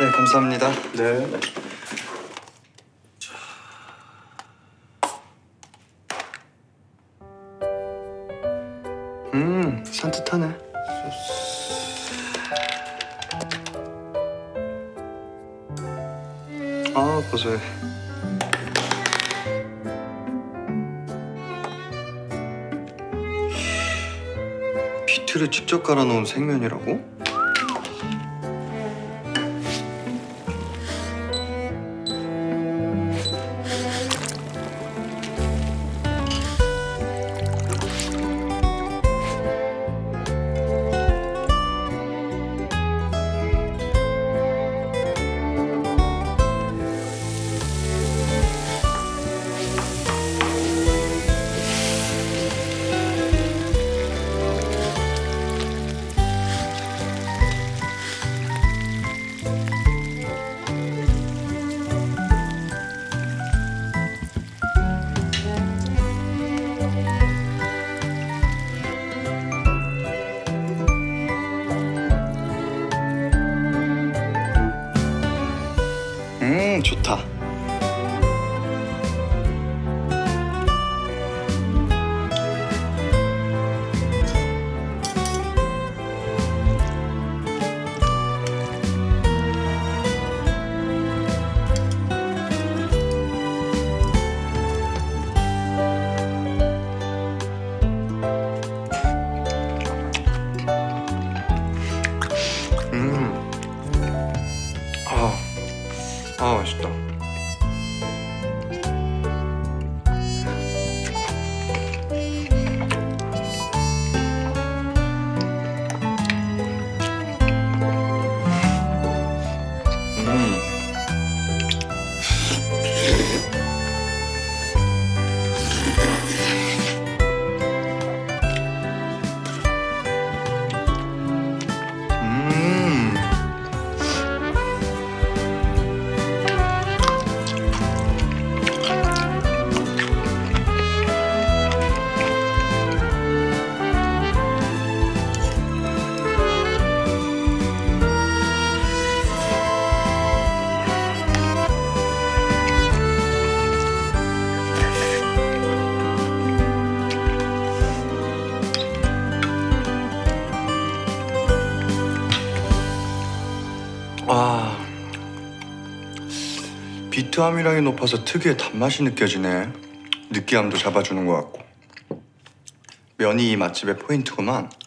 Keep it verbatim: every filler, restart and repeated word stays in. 네, 감사합니다. 네. 음, 산뜻하네. 아, 고소해. 비트를 직접 갈아 놓은 생면이라고? 좋다. 음. 아. 아, 맛있다. 음. 와, 비트 함유량이 높아서 특유의 단맛이 느껴지네. 느끼함도 잡아주는 것 같고. 면이 이 맛집의 포인트구만.